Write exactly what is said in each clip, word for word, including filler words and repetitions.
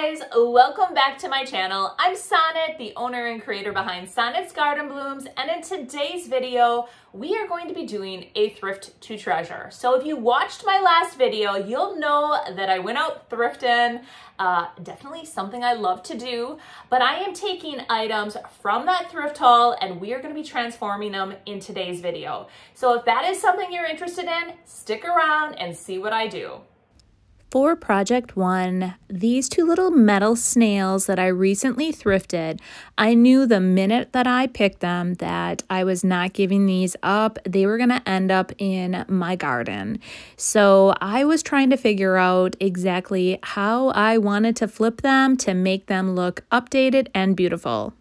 guys, welcome back to my channel. I'm Sonnet, the owner and creator behind Sonnet's Garden Blooms, and in today's video, we are going to be doing a thrift to treasure. So if you watched my last video, you'll know that I went out thrifting, uh, definitely something I love to do, but I am taking items from that thrift haul and we are gonna be transforming them in today's video. So if that is something you're interested in, stick around and see what I do. For project one, these two little metal snails that I recently thrifted, I knew the minute that I picked them that I was not giving these up. They were going to end up in my garden. So I was trying to figure out exactly how I wanted to flip them to make them look updated and beautiful.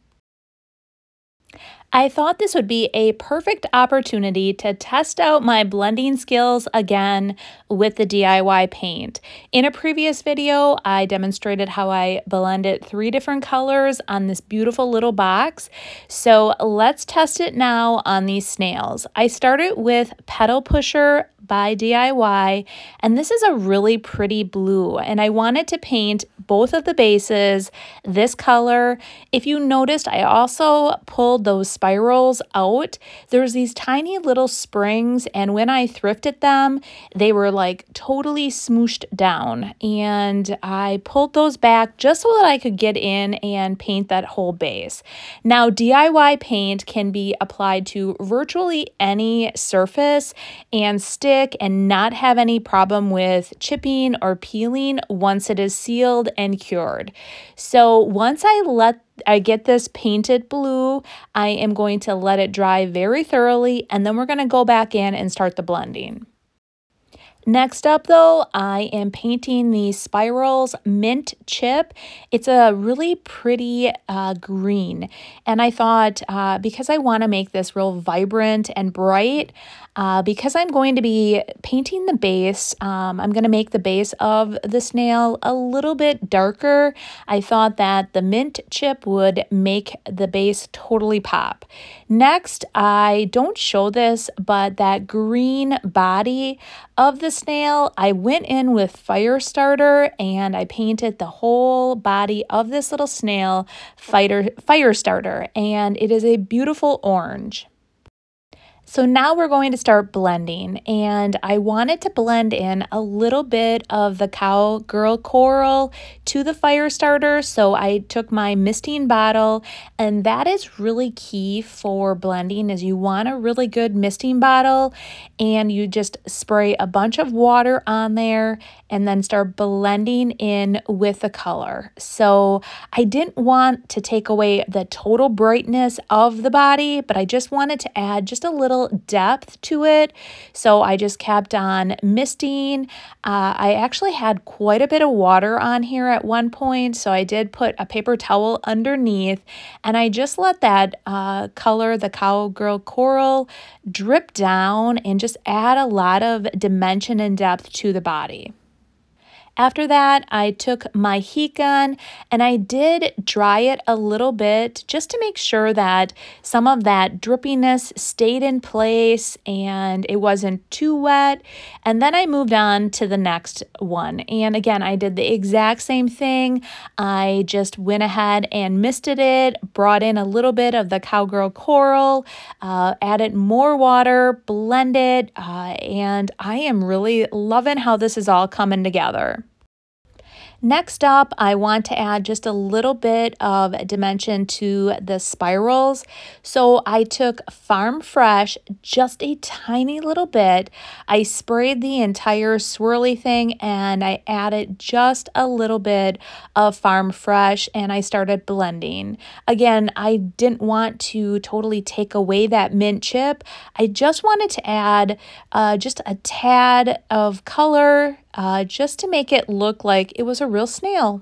I thought this would be a perfect opportunity to test out my blending skills again with the D I Y paint. In a previous video, I demonstrated how I blended three different colors on this beautiful little box. So let's test it now on these snails. I started with Petal Pusher by D I Y, and this is a really pretty blue, and I wanted to paint both of the bases this color. If you noticed, I also pulled those spirals out. There's these tiny little springs, and when I thrifted them, they were like totally smooshed down, and I pulled those back just so that I could get in and paint that whole base. Now, D I Y paint can be applied to virtually any surface and stick and not have any problem with chipping or peeling once it is sealed and cured. So once I let I get this painted blue, I am going to let it dry very thoroughly, and then we're going to go back in and start the blending. Next up though, I am painting these spirals Mint Chip. It's a really pretty uh, green, and I thought uh, because I want to make this real vibrant and bright, uh, because I'm going to be painting the base, um, I'm going to make the base of the snail a little bit darker. I thought that the Mint Chip would make the base totally pop. Next, I don't show this, but that green body of the snail, I went in with Fire Starter and I painted the whole body of this little snail fighter, Fire Starter, and it is a beautiful orange. So now we're going to start blending, and I wanted to blend in a little bit of the Cowgirl Coral to the Fire Starter, so I took my misting bottle, and that is really key for blending is you want a really good misting bottle, and you just spray a bunch of water on there and then start blending in with the color. So I didn't want to take away the total brightness of the body, but I just wanted to add just a little depth to it, so I just kept on misting. Uh, I actually had quite a bit of water on here at one point, so I did put a paper towel underneath, and I just let that uh, color, the Cowgirl Coral, drip down and just add a lot of dimension and depth to the body. After that, I took my heat gun and I did dry it a little bit just to make sure that some of that drippiness stayed in place and it wasn't too wet. And then I moved on to the next one. And again, I did the exact same thing. I just went ahead and misted it, brought in a little bit of the Cowgirl Coral, uh, added more water, blended, uh, and I am really loving how this is all coming together. Next up, I want to add just a little bit of dimension to the spirals. So I took Farm Fresh just a tiny little bit. I sprayed the entire swirly thing and I added just a little bit of Farm Fresh and I started blending. Again, I didn't want to totally take away that Mint Chip. I just wanted to add uh, just a tad of color Uh, just to make it look like it was a real snail.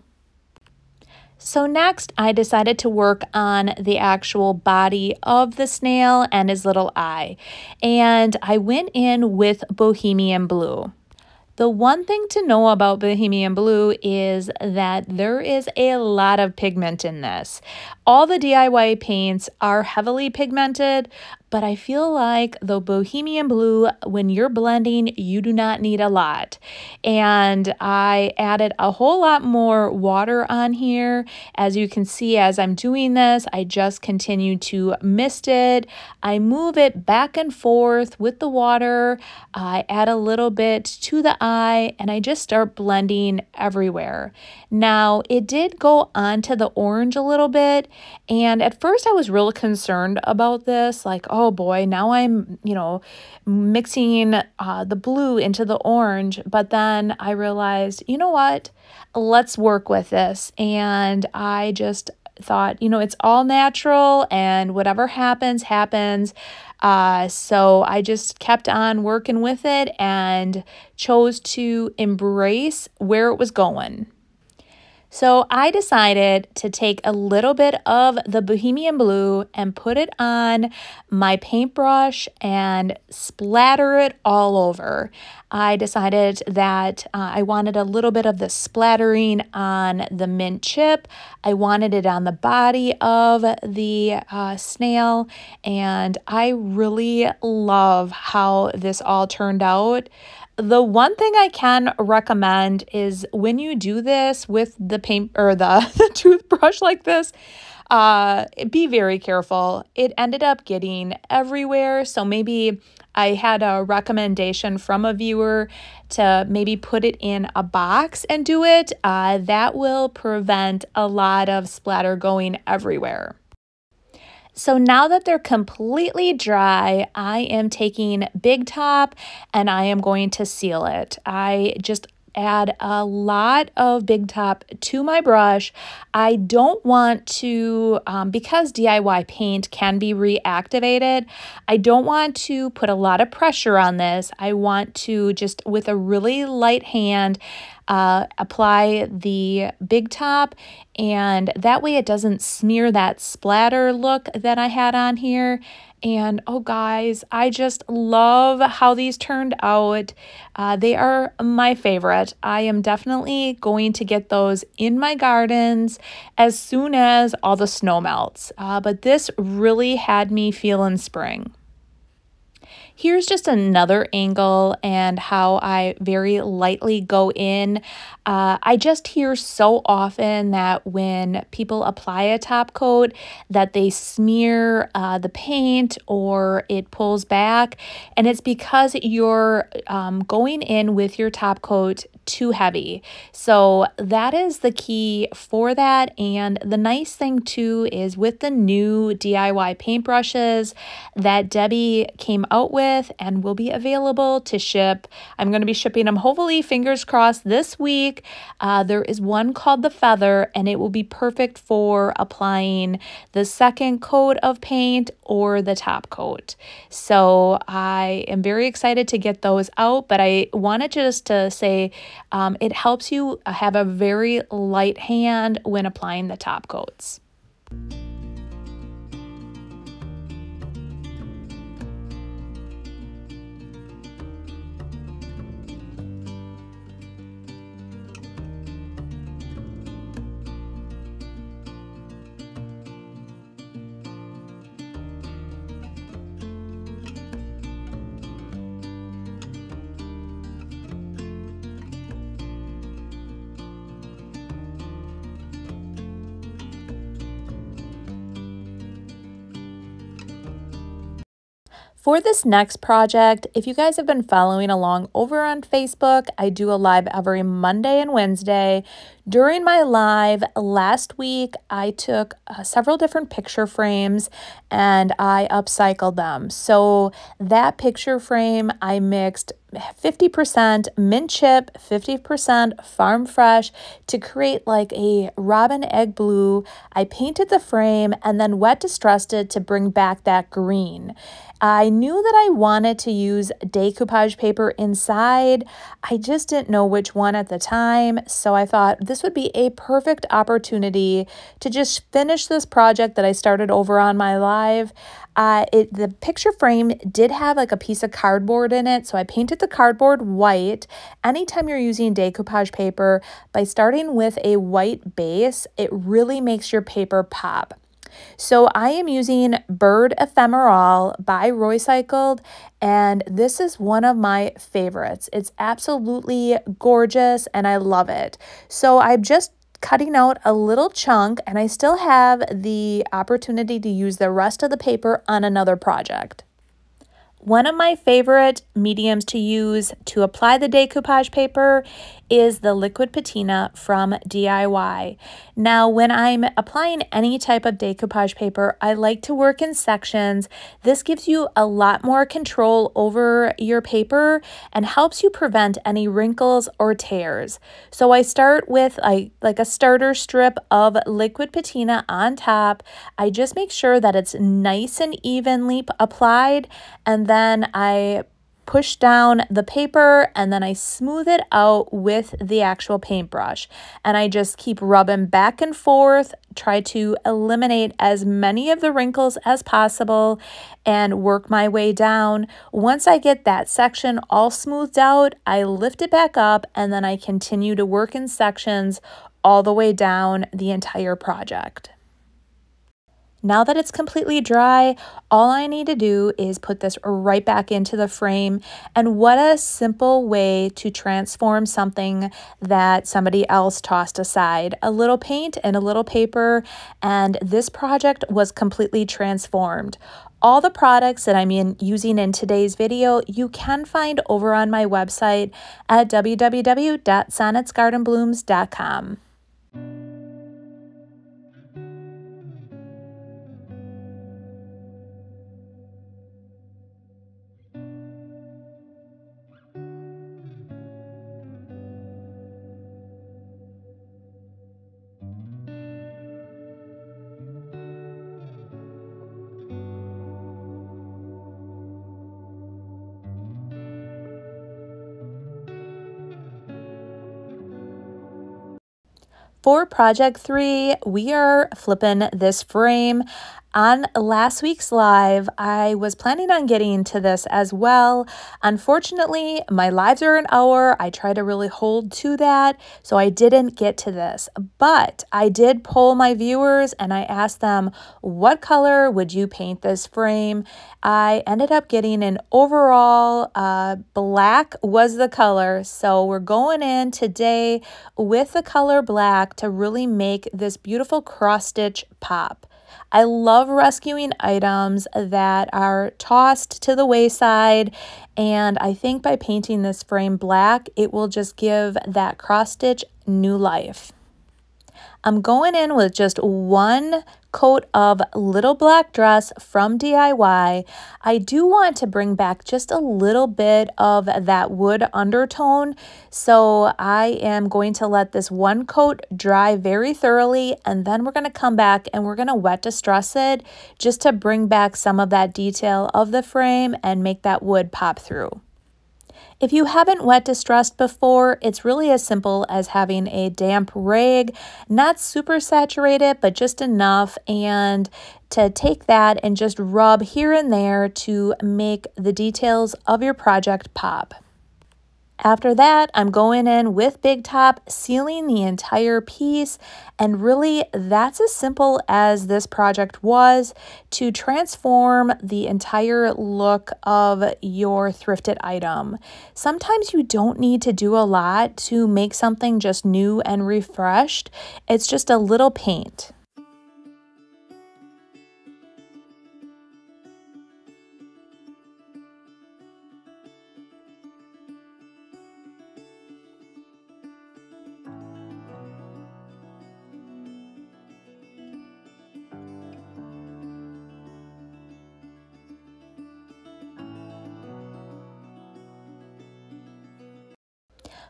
So next, I decided to work on the actual body of the snail and his little eye. And I went in with Bohemian Blue. The one thing to know about Bohemian Blue is that there is a lot of pigment in this. All the D I Y paints are heavily pigmented, but I feel like the Bohemian Blue, when you're blending, you do not need a lot. And I added a whole lot more water on here. As you can see, as I'm doing this, I just continue to mist it. I move it back and forth with the water. I add a little bit to the eye, and I just start blending everywhere. Now, it did go onto the orange a little bit, and at first I was real concerned about this, like, oh boy, now I'm, you know, mixing uh, the blue into the orange. But then I realized, you know what, let's work with this. And I just thought, you know, it's all natural, and whatever happens, happens. Uh, so I just kept on working with it and chose to embrace where it was going. So I decided to take a little bit of the Bohemian Blue and put it on my paintbrush and splatter it all over. I decided that uh, I wanted a little bit of the splattering on the mint chip. I wanted it on the body of the uh, snail, and I really love how this all turned out. The one thing I can recommend is when you do this with the paint or the, the toothbrush like this, uh, be very careful. It ended up getting everywhere. So maybe I had a recommendation from a viewer to maybe put it in a box and do it. Uh, that will prevent a lot of splatter going everywhere. So now that they're completely dry, I am taking Big Top and I am going to seal it. I just add a lot of Big Top to my brush. I don't want to, um, because D I Y paint can be reactivated, I don't want to put a lot of pressure on this. I want to just, with a really light hand, Uh, apply the Big Top, and that way it doesn't smear that splatter look that I had on here. And oh guys, I just love how these turned out. Uh, they are my favorite. I am definitely going to get those in my gardens as soon as all the snow melts. Uh, but this really had me feeling spring. Here's just another angle and how I very lightly go in. Uh, I just hear so often that when people apply a top coat that they smear uh, the paint or it pulls back. And it's because you're um, going in with your top coat too heavy. So that is the key for that. And the nice thing too is with the new D I Y paintbrushes that Debbie came out with and will be available to ship. I'm going to be shipping them, hopefully, fingers crossed, this week. Uh, there is one called the Feather, and it will be perfect for applying the second coat of paint or the top coat. So I am very excited to get those out, but I wanted just to say, Um, it helps you have a very light hand when applying the top coats. For this next project, if you guys have been following along over on Facebook, I do a live every Monday and Wednesday. During my live last week, I took uh, several different picture frames and I upcycled them. So that picture frame, I mixed fifty percent mint chip, fifty percent farm fresh to create like a robin egg blue. I painted the frame and then wet distressed it to bring back that green. I knew that I wanted to use decoupage paper inside. I just didn't know which one at the time. So I thought this would be a perfect opportunity to just finish this project that I started over on my live. Uh, it, the picture frame did have like a piece of cardboard in it, so I painted the cardboard white. Anytime you're using decoupage paper, by starting with a white base, it really makes your paper pop. So I am using Bird Ephemerol by Roycycled, and this is one of my favorites. It's absolutely gorgeous and I love it. So I'm just cutting out a little chunk, and I still have the opportunity to use the rest of the paper on another project. One of my favorite mediums to use to apply the decoupage paper is the liquid patina from D I Y. Now, when I'm applying any type of decoupage paper, I like to work in sections. This gives you a lot more control over your paper and helps you prevent any wrinkles or tears. So I start with a, like a starter strip of liquid patina on top. I just make sure that it's nice and evenly applied, and then Then I push down the paper and then I smooth it out with the actual paintbrush. And I just keep rubbing back and forth, try to eliminate as many of the wrinkles as possible and work my way down. Once I get that section all smoothed out, I lift it back up and then I continue to work in sections all the way down the entire project. Now that it's completely dry, all I need to do is put this right back into the frame. And what a simple way to transform something that somebody else tossed aside. A little paint and a little paper, and this project was completely transformed. All the products that I'm in, using in today's video, you can find over on my website at w w w dot sonnets garden blooms dot com. For project three, we are flipping this frame. On last week's live, I was planning on getting to this as well. Unfortunately, my lives are an hour. I try to really hold to that, so I didn't get to this. But I did poll my viewers and I asked them, what color would you paint this frame? I ended up getting an overall uh, black was the color. So we're going in today with the color black to really make this beautiful cross stitch pop. I love rescuing items that are tossed to the wayside, and I think by painting this frame black, it will just give that cross stitch new life. I'm going in with just one coat of Little Black Dress from D I Y. I do want to bring back just a little bit of that wood undertone, so I am going to let this one coat dry very thoroughly, and then we're going to come back and we're going to wet distress it just to bring back some of that detail of the frame and make that wood pop through. If you haven't wet distressed before, it's really as simple as having a damp rag, not super saturated, but just enough, and to take that and just rub here and there to make the details of your project pop. After that, I'm going in with Big Top, sealing the entire piece, and really that's as simple as this project was to transform the entire look of your thrifted item. Sometimes you don't need to do a lot to make something just new and refreshed. It's just a little paint.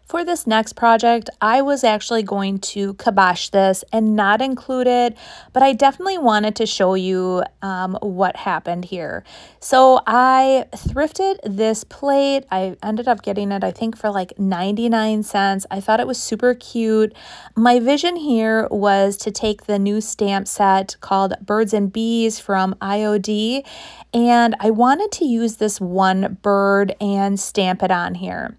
For this next project, I was actually going to kibosh this and not include it, but I definitely wanted to show you um, what happened here. So I thrifted this plate. I ended up getting it, I think, for like ninety-nine cents. I thought it was super cute. My vision here was to take the new stamp set called Birds and Bees from I O D, and I wanted to use this one bird and stamp it on here.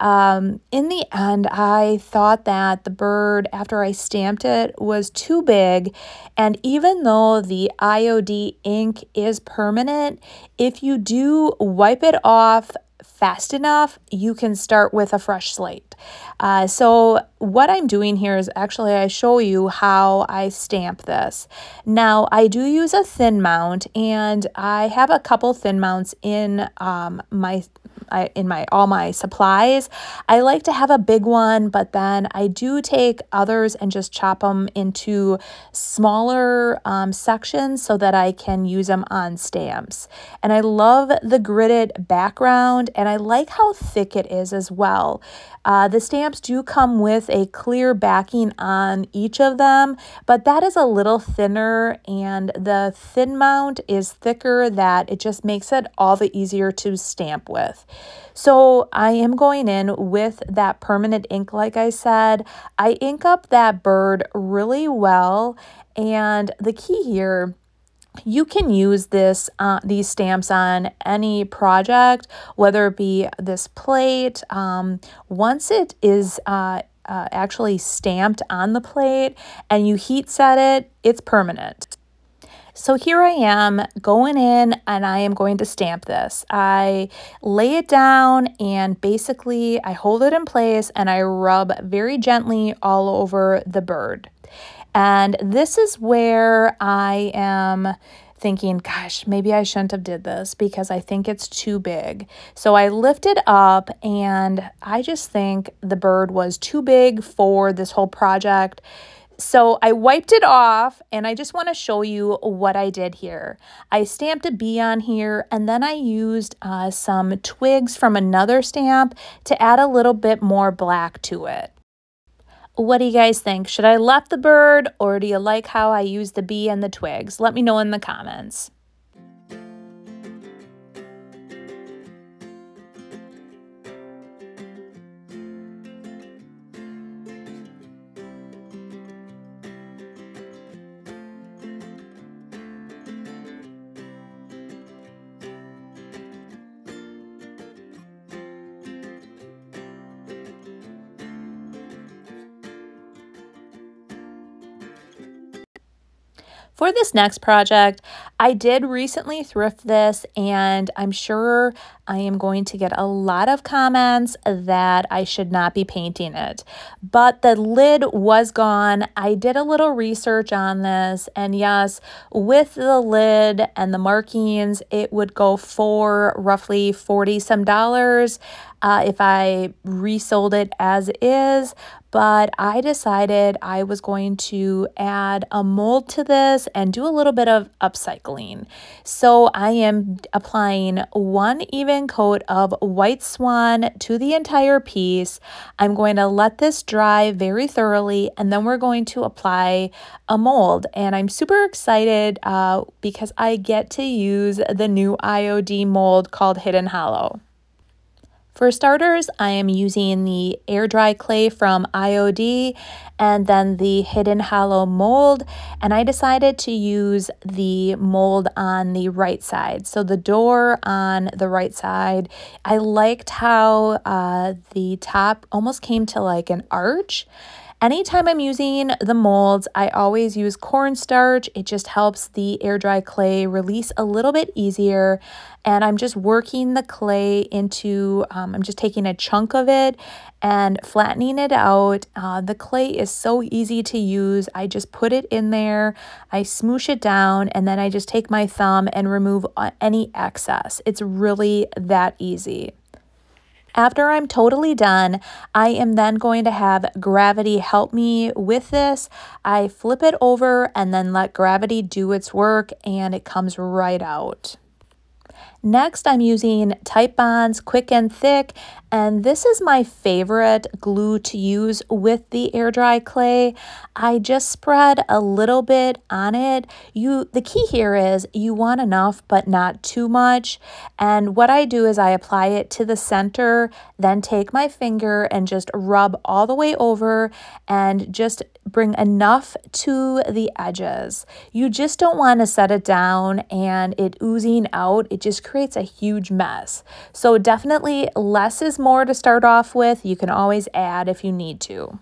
Um, in the end, I thought that the bird, after I stamped it, was too big. And even though the I O D ink is permanent, if you do wipe it off fast enough, you can start with a fresh slate. Uh, so what I'm doing here is actually I show you how I stamp this. Now I do use a thin mount, and I have a couple thin mounts in um, my I, in my all my supplies. I like to have a big one, but then I do take others and just chop them into smaller um, sections so that I can use them on stamps. And I love the gridded background, and I like how thick it is as well. Uh, the stamps do come with a clear backing on each of them, but that is a little thinner, and the thin mount is thicker, that it just makes it all the easier to stamp with. So I am going in with that permanent ink, like I said. I ink up that bird really well, and the key here, you can use this uh, these stamps on any project, whether it be this plate. Um, once it is uh, uh, actually stamped on the plate and you heat set it, it's permanent. So here I am going in, and I am going to stamp this. I lay it down, and basically I hold it in place and I rub very gently all over the bird. And this is where I am thinking, gosh, maybe I shouldn't have did this because I think it's too big. So I lift it up, and I just think the bird was too big for this whole project. So I wiped it off, and I just want to show you what I did here. I stamped a bee on here, and then I used uh, some twigs from another stamp to add a little bit more black to it. What do you guys think? Should I left the bird, or do you like how I used the bee and the twigs? Let me know in the comments. For this next project, I did recently thrift this, and I'm sure I am going to get a lot of comments that I should not be painting it. But the lid was gone. I did a little research on this, and yes, with the lid and the markings, it would go for roughly forty some dollars uh, if I resold it as is. But I decided I was going to add a mold to this and do a little bit of upcycling. So I am applying one even coat of White Swan to the entire piece. I'm going to let this dry very thoroughly, and then we're going to apply a mold. And I'm super excited uh, because I get to use the new I O D mold called Hidden Hollow. For starters, I am using the air dry clay from I O D and then the Hidden Hollow mold, and I decided to use the mold on the right side, so the door on the right side. I liked how uh, the top almost came to like an arch. Anytime I'm using the molds, I always use cornstarch. It just helps the air dry clay release a little bit easier. And I'm just working the clay into, um, I'm just taking a chunk of it and flattening it out. Uh, the clay is so easy to use. I just put it in there, I smoosh it down, and then I just take my thumb and remove any excess. It's really that easy. After I'm totally done, I am then going to have gravity help me with this. I flip it over and then let gravity do its work, and it comes right out. Next, I'm using Titebond Quick and Thick, and this is my favorite glue to use with the air dry clay. I just spread a little bit on it. You, the key here is you want enough but not too much. And what I do is I apply it to the center, then take my finger and just rub all the way over and just bring enough to the edges. You just don't want to set it down and it oozing out. It just creates creates a huge mess. So definitely less is more to start off with. You can always add if you need to.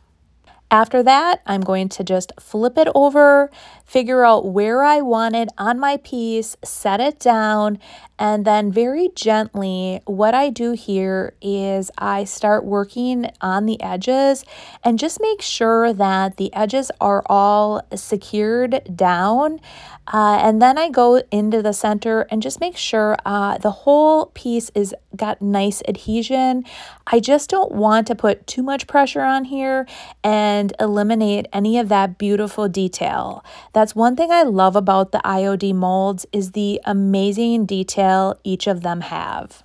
After that, I'm going to just flip it over, figure out where I want it on my piece, set it down, and then very gently, what I do here is I start working on the edges and just make sure that the edges are all secured down. Uh, and then I go into the center and just make sure uh, the whole piece is got nice adhesion. I just don't want to put too much pressure on here and eliminate any of that beautiful detail. That's one thing I love about the I O D molds is the amazing detail each of them have.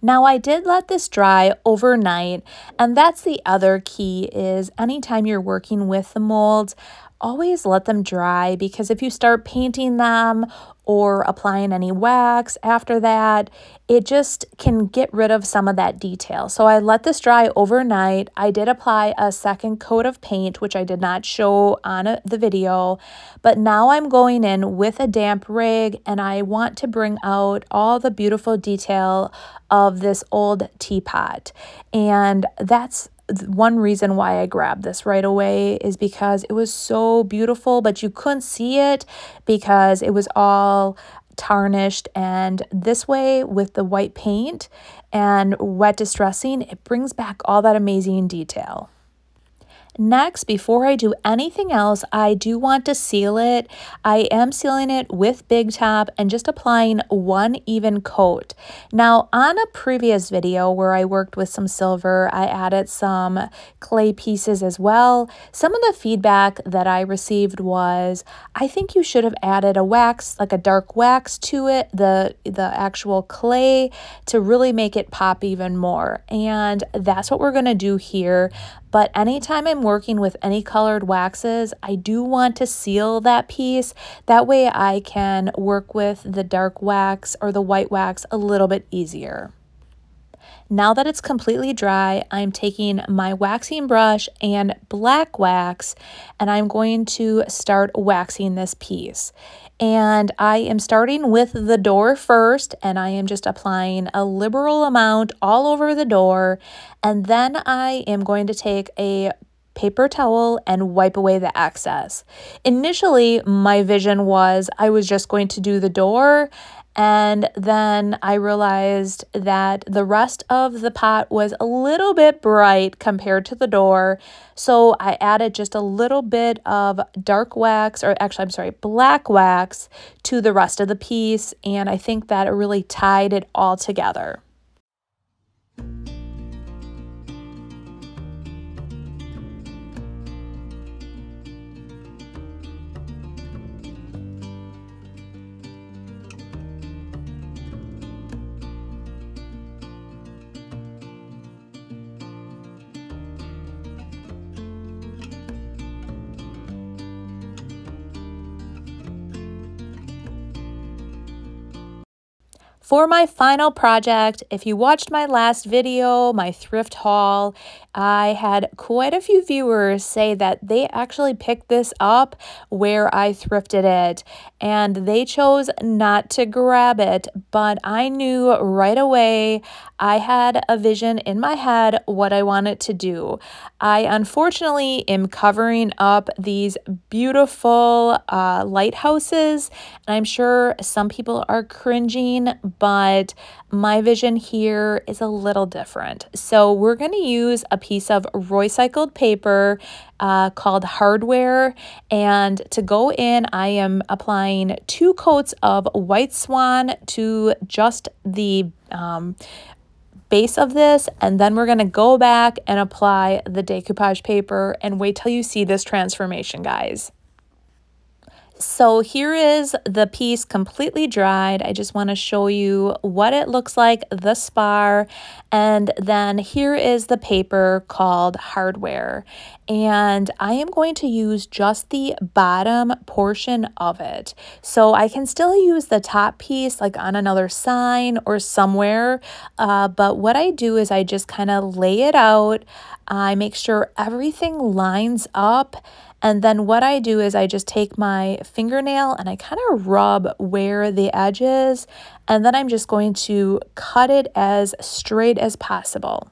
Now I did let this dry overnight, and that's the other key is anytime you're working with the molds, always let them dry, because if you start painting them or applying any wax after that, it just can get rid of some of that detail. So I let this dry overnight. I did apply a second coat of paint, which I did not show on a, the video, but now I'm going in with a damp rig and I want to bring out all the beautiful detail of this old teapot. And that's one reason why I grabbed this right away is because it was so beautiful, but you couldn't see it because it was all tarnished. And this way with the white paint and wet distressing, it brings back all that amazing detail. Next, before I do anything else, I do want to seal it. I am sealing it with Big Top and just applying one even coat. Now, on a previous video where I worked with some silver, I added some clay pieces as well. Some of the feedback that I received was, I think you should have added a wax, like a dark wax to it, the, the actual clay, to really make it pop even more. And that's what we're going to do here. But anytime I'm working with any colored waxes, I do want to seal that piece. That way I can work with the dark wax or the white wax a little bit easier. Now that it's completely dry, I'm taking my waxing brush and black wax, and I'm going to start waxing this piece. And I am starting with the door first, and I am just applying a liberal amount all over the door. And then I am going to take a paper towel and wipe away the excess. Initially, my vision was I was just going to do the door, and then I realized that the rest of the pot was a little bit bright compared to the door. So I added just a little bit of dark wax, or actually, I'm sorry, black wax to the rest of the piece. And I think that it really tied it all together. For my final project, if you watched my last video, my thrift haul, I had quite a few viewers say that they actually picked this up where I thrifted it, and they chose not to grab it, but I knew right away I had a vision in my head what I wanted to do. I unfortunately am covering up these beautiful uh, lighthouses, and I'm sure some people are cringing, but my vision here is a little different. So we're going to use a piece of Roycycled paper uh, called Hardware. And to go in, I am applying two coats of White Swan to just the um, base of this. And then we're going to go back and apply the decoupage paper, and wait till you see this transformation, guys. So here is the piece completely dried. I just want to show you what it looks like, the spar, and then here is the paper called Hardware. And I am going to use just the bottom portion of it. So I can still use the top piece like on another sign or somewhere, uh, but what I do is I just kind of lay it out. I make sure everything lines up. And then what I do is I just take my fingernail and I kind of rub where the edge is, and then I'm just going to cut it as straight as possible.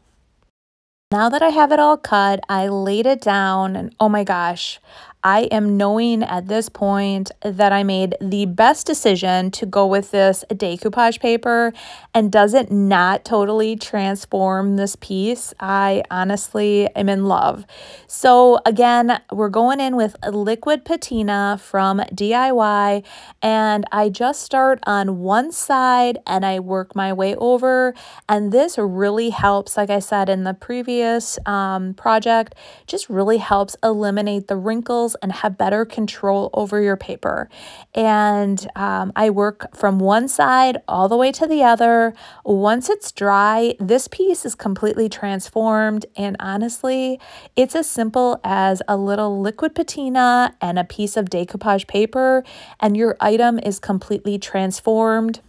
Now that I have it all cut, I laid it down, and oh my gosh, I am knowing at this point that I made the best decision to go with this decoupage paper. And does it not totally transform this piece? I honestly am in love. So again, we're going in with liquid patina from D I Y, and I just start on one side and I work my way over. And this really helps, like I said in the previous Um, project, just really helps eliminate the wrinkles and have better control over your paper. And um, I work from one side all the way to the other. Once it's dry, this piece is completely transformed, and honestly, it's as simple as a little liquid patina and a piece of decoupage paper, and your item is completely transformed.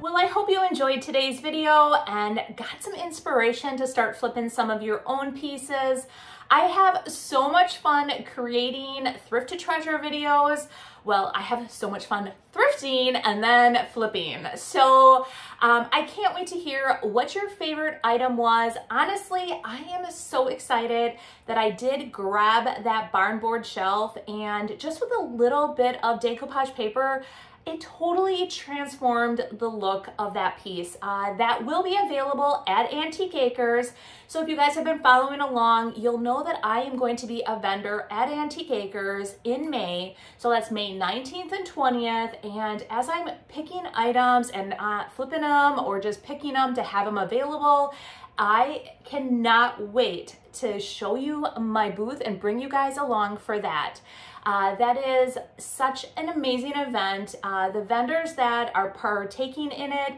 Well, I hope you enjoyed today's video and got some inspiration to start flipping some of your own pieces. I have so much fun creating thrift to treasure videos. Well, I have so much fun thrifting and then flipping. So um, I can't wait to hear what your favorite item was. Honestly, I am so excited that I did grab that barn board shelf, and just with a little bit of decoupage paper, it totally transformed the look of that piece. Uh, that will be available at Antique Acres. So if you guys have been following along, you'll know that I am going to be a vendor at Antique Acres in May. So that's May nineteenth and twentieth. And as I'm picking items and uh, flipping them or just picking them to have them available, I cannot wait to show you my booth and bring you guys along for that. Uh, that is such an amazing event. Uh, the vendors that are partaking in it,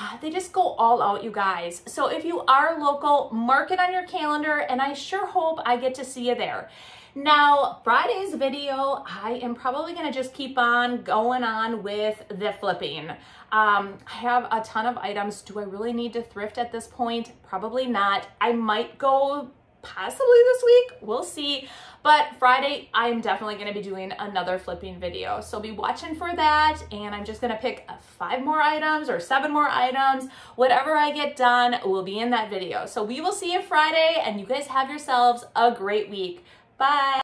uh, they just go all out, you guys. So if you are local, mark it on your calendar, and I sure hope I get to see you there. Now, Friday's video, I am probably gonna just keep on going on with the flipping. Um, I have a ton of items. Do I really need to thrift at this point? Probably not. I might go possibly this week, we'll see. But Friday, I'm definitely gonna be doing another flipping video. So be watching for that. And I'm just gonna pick five more items or seven more items. Whatever I get done will be in that video. So we will see you Friday, and you guys have yourselves a great week. Bye.